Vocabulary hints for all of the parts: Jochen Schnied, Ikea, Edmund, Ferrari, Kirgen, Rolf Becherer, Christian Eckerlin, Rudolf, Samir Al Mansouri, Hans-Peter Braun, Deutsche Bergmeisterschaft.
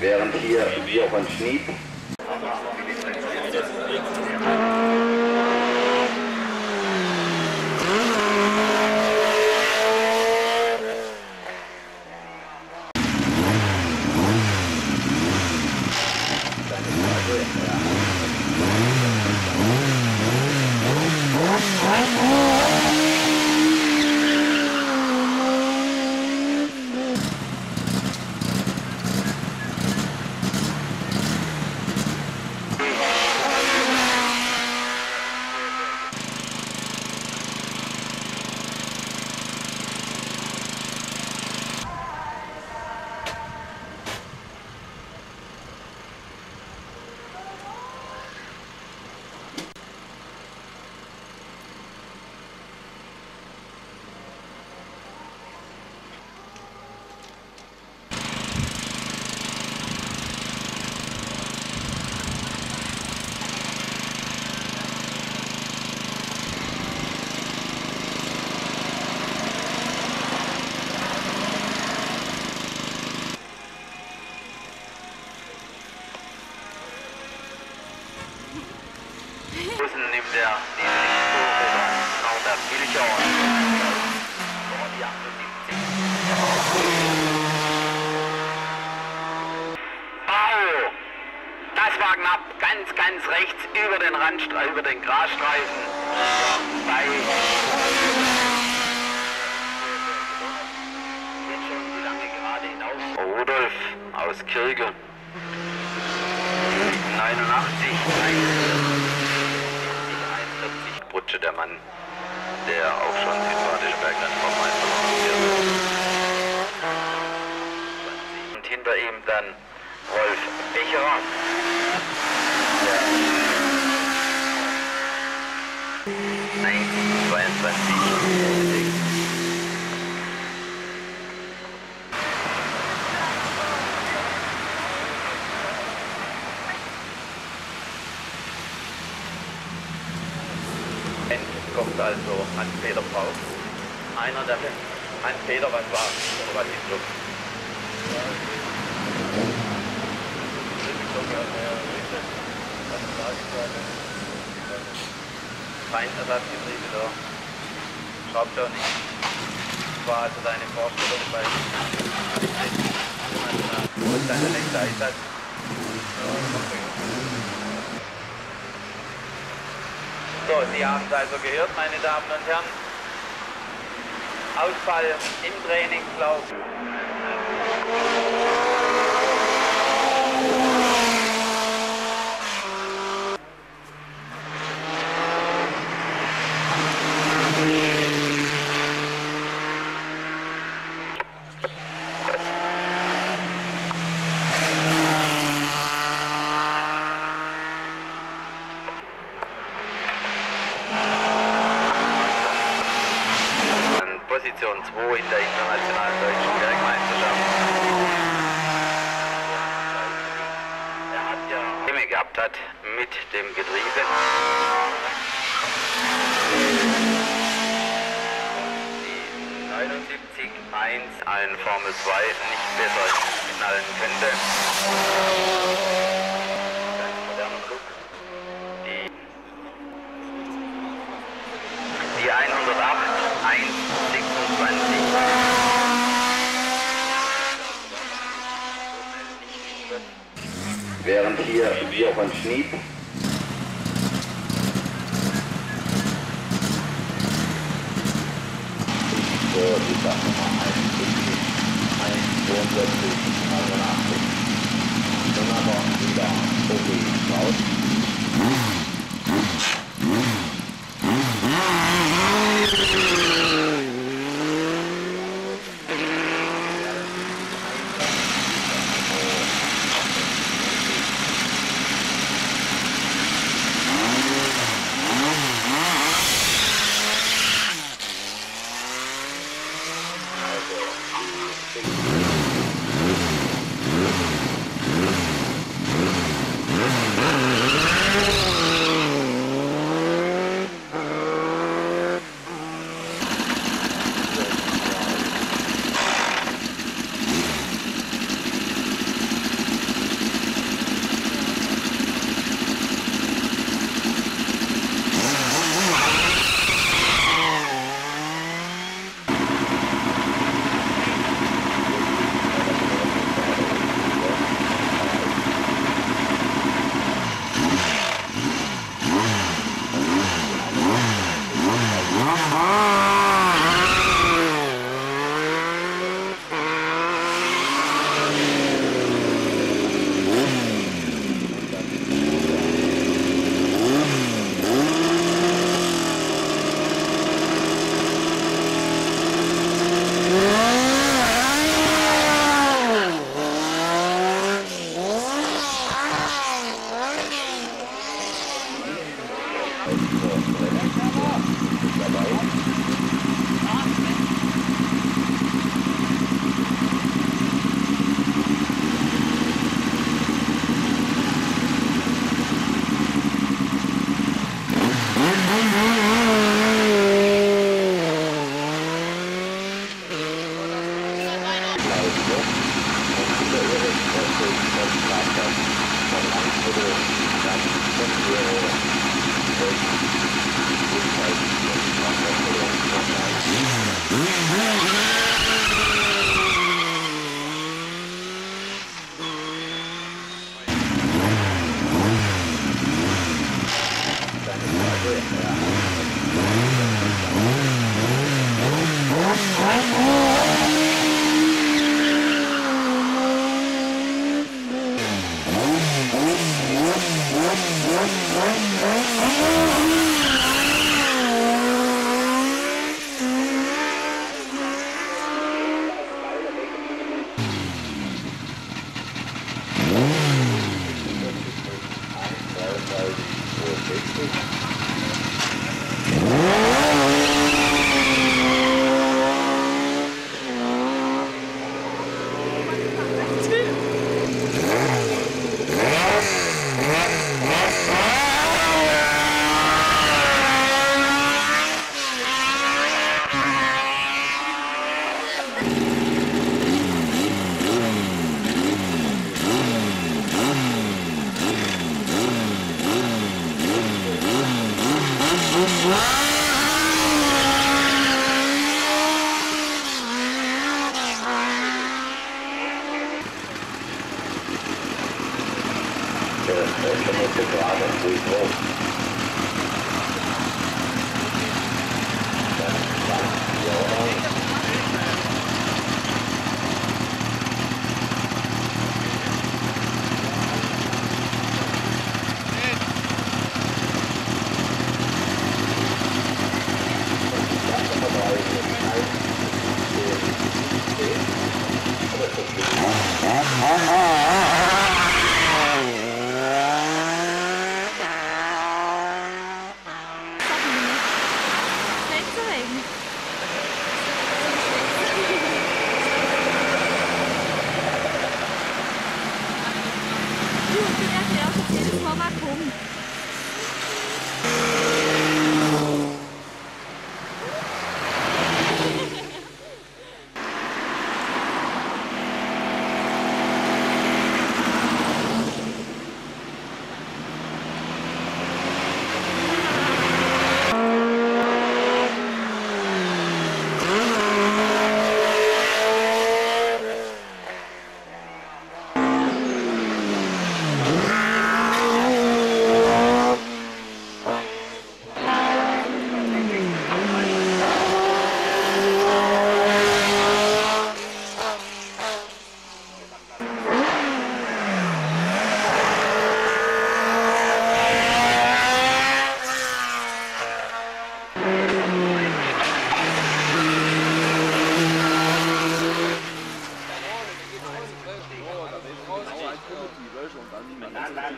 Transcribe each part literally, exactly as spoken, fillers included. Während hier Jochen Schnied. Über den Grasstreifen bei jetzt schon die lange Gerade hinaus. Rudolf aus Kirgen neunundachtzig, einundvierzig, einundvierzig, Brutsche der Mann, der auch schon südbadische Bergmeisterschaft war. Und hinter ihm dann Rolf Becherer. Kommt also Hans-Peter Braun. Einer der Hans-Peter, was war oder was ist los? Kein Ersatzgetriebe da. Schraubt ja nicht. Das war also deine Vorstellung bei und deine letzte Einsatz. So, Sie haben es also gehört, meine Damen und Herren. Ausfall im Trainingslauf. Position zwei in der internationalen Deutschen Bergmeisterschaft. Er hat ja Probleme gehabt hat mit dem Getriebe. Die neunundsiebzig eins allen Formel zwei nicht besser knallen könnte. Ganz moderner Flug. Die, die hundertacht eins sechsundzwanzig. Während hier Jochen Schnied. So, die Sache war einundsiebzig, einundvierzig, einundachtzig. Dann aber wieder Profi raus.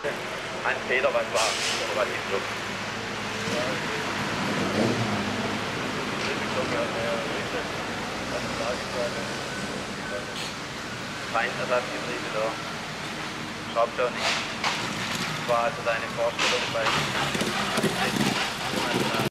Ein Fehler, was war? Relativ klug. Kein Ersatzgetriebe da. Schraubt doch nicht. Das war also deine Vorstellung bei.